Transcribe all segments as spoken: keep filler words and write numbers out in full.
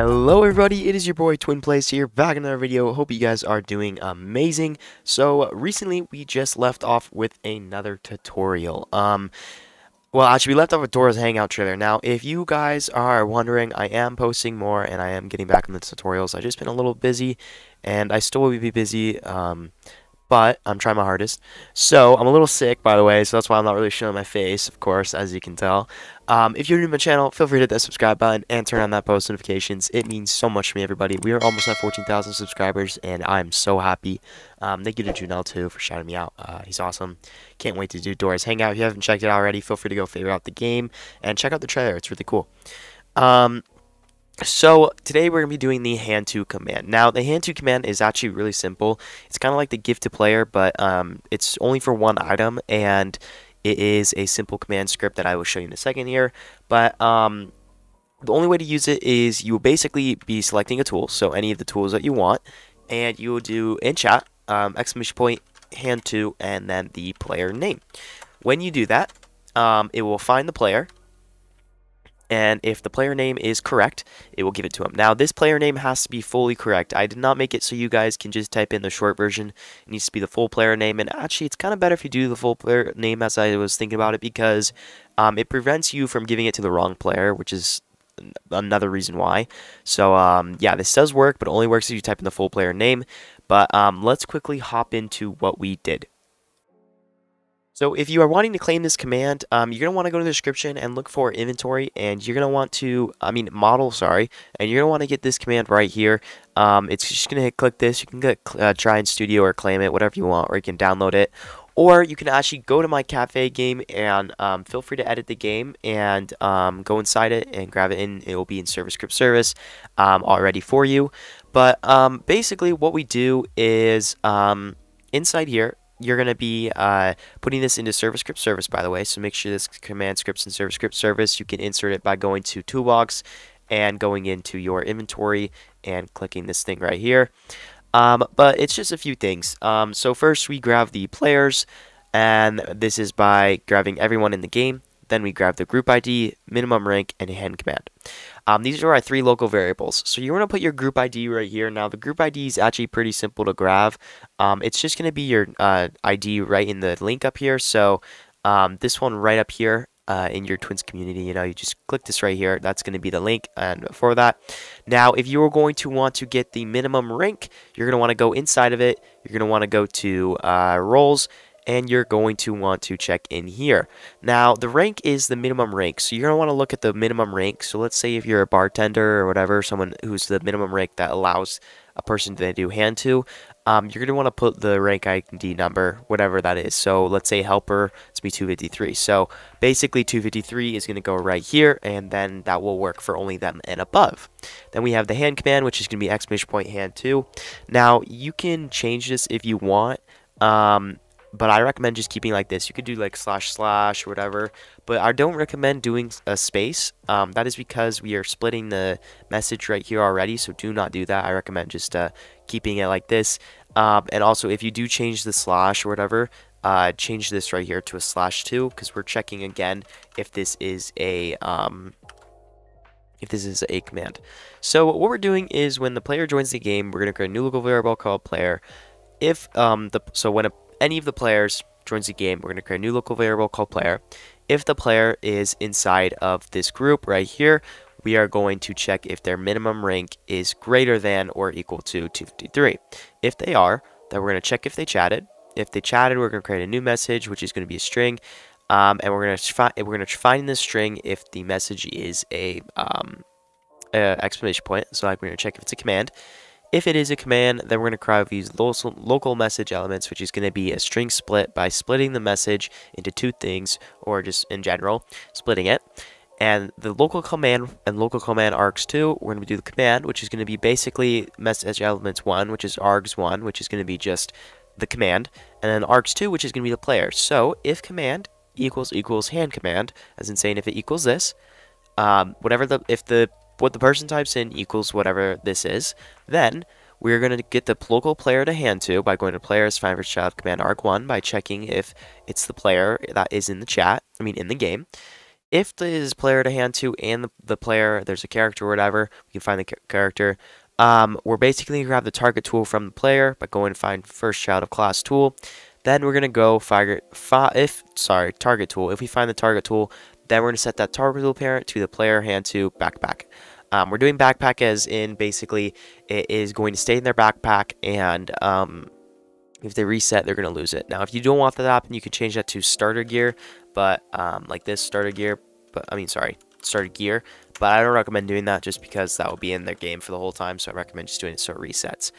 Hello everybody, it is your boy TwinPlace here, back in another video. Hope you guys are doing amazing. So recently we just left off with another tutorial. Um well, actually we left off with Dora's Hangout trailer. Now if you guys are wondering, I am posting more and I am getting back into tutorials. I've just been a little busy and I still will be busy, um but I'm trying my hardest. So I'm a little sick, by the way, so that's why I'm not really showing my face, of course, as you can tell. Um, if you're new to my channel, feel free to hit that subscribe button and turn on that post notifications. It means so much to me, everybody. We are almost at fourteen thousand subscribers, and I'm so happy. Um, thank you to Junel, too, for shouting me out. Uh, he's awesome. Can't wait to do Dora's Hangout. If you haven't checked it out already, feel free to go figure out the game and check out the trailer. It's really cool. Um... So, today we're going to be doing the hand to command. Now, the hand to command is actually really simple. It's kind of like the give to player, but um, it's only for one item, and it is a simple command script that I will show you in a second here. But um, the only way to use it is you will basically be selecting a tool, so any of the tools that you want, and you will do in chat, um, exclamation point, hand to, and then the player name. When you do that, um, it will find the player. And if the player name is correct, it will give it to him. Now, this player name has to be fully correct. I did not make it so you guys can just type in the short version. It needs to be the full player name. And actually, it's kind of better if you do the full player name, as I was thinking about it, because um, it prevents you from giving it to the wrong player, which is another reason why. So, um, yeah, this does work, but it only works if you type in the full player name. But um, let's quickly hop into what we did. So if you are wanting to claim this command, um, you're going to want to go to the description and look for inventory, and you're going to want to, I mean, model, sorry, and you're going to want to get this command right here. Um, it's just going to click this. You can get, uh, try in studio or claim it, whatever you want, or you can download it. Or you can actually go to my cafe game and um, feel free to edit the game and um, go inside it and grab it in. It will be in service script service um, already for you. But um, basically what we do is um, inside here, you're going to be uh, putting this into service script service, by the way, so make sure this command script's in service script service. You can insert it by going to toolbox and going into your inventory and clicking this thing right here. Um, but it's just a few things. Um, so first we grab the players, and this is by grabbing everyone in the game. Then we grab the group I D, minimum rank, and hand command. Um, these are our three local variables. So you want to put your group I D right here. Now the group I D is actually pretty simple to grab. Um, it's just going to be your uh, I D right in the link up here. So um, this one right up here uh, in your Twins community, you know, you just click this right here. That's going to be the link and for that. Now if you are going to want to get the minimum rank, you're going to want to go inside of it. You're going to want to go to uh, roles. And you're going to want to check in here. Now, the rank is the minimum rank. So you're going to want to look at the minimum rank. So let's say if you're a bartender or whatever, someone who's the minimum rank that allows a person to do hand to, um, you're going to want to put the rank I D number, whatever that is. So let's say helper, it's going to be two fifty-three. So basically two fifty-three is going to go right here, and then that will work for only them and above. Then we have the hand command, which is going to be exclamation point hand to. Now, you can change this if you want. Um... But I recommend just keeping like this. You could do like slash slash or whatever. But I don't recommend doing a space. Um, that is because we are splitting the message right here already. So do not do that. I recommend just uh, keeping it like this. Um, and also if you do change the slash or whatever, uh, change this right here to a slash two. Because we're checking again if this is a... Um, if this is a command. So what we're doing is when the player joins the game, we're going to create a new local variable called player. If um, the So when a any of the players joins the game, we're going to create a new local variable called player. If the player is inside of this group right here, we are going to check if their minimum rank is greater than or equal to two fifty-three. If they are, then we're going to check if they chatted. If they chatted, we're going to create a new message, which is going to be a string. Um, and we're going to find, we're going to find this string if the message is a, um, a exclamation point. So like we're going to check if it's a command. If it is a command, then we're going to grab these local message elements, which is going to be a string split by splitting the message into two things, or just in general, splitting it. And the local command and local command args two, we're going to do the command, which is going to be basically message elements one, which is args one, which is going to be just the command, and then args two, which is going to be the player. So if command equals equals hand command, as in saying if it equals this, um, whatever the, if the what the person types in equals whatever this is, then we're going to get the local player to hand to by going to players, find first child, command arg one, by checking if it's the player that is in the chat, I mean in the game. if there's a player to hand to and the, the player, there's a character or whatever, we can find the character. Um, we're basically going to grab the target tool from the player by going to find first child of class tool. Then we're going to go fire, fi if, sorry, target tool. If we find the target tool, then we're going to set that target tool parent to the player hand to backpack. Um, we're doing backpack as in basically it is going to stay in their backpack, and um, if they reset, they're going to lose it. Now, if you don't want that to happen, you can change that to starter gear, but um, like this starter gear, but I mean, sorry, starter gear, but I don't recommend doing that just because that will be in their game for the whole time. So I recommend just doing it so it resets.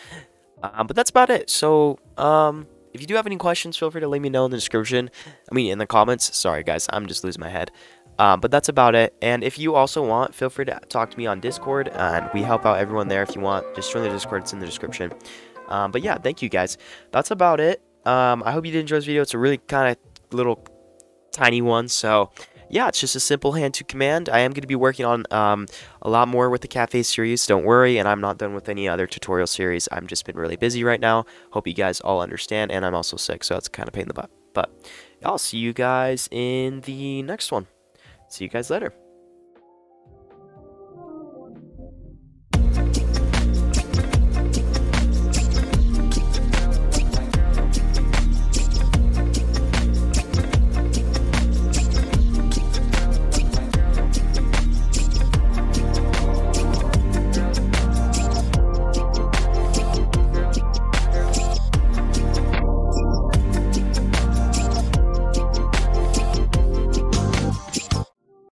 Um, but that's about it. So, um, if you do have any questions, feel free to let me know in the description. I mean, in the comments. Sorry, guys. I'm just losing my head. Um, but that's about it. And if you also want, feel free to talk to me on Discord. And we help out everyone there if you want. Just join the Discord. It's in the description. Um, but yeah, thank you, guys. That's about it. Um, I hope you did enjoy this video. It's a really kind of little tiny one. So yeah, it's just a simple hand-to-command. I am going to be working on um, a lot more with the cafe series, don't worry, and I'm not done with any other tutorial series. I've just been really busy right now. Hope you guys all understand, and I'm also sick, so it's kind of a pain in the butt. But I'll see you guys in the next one. See you guys later.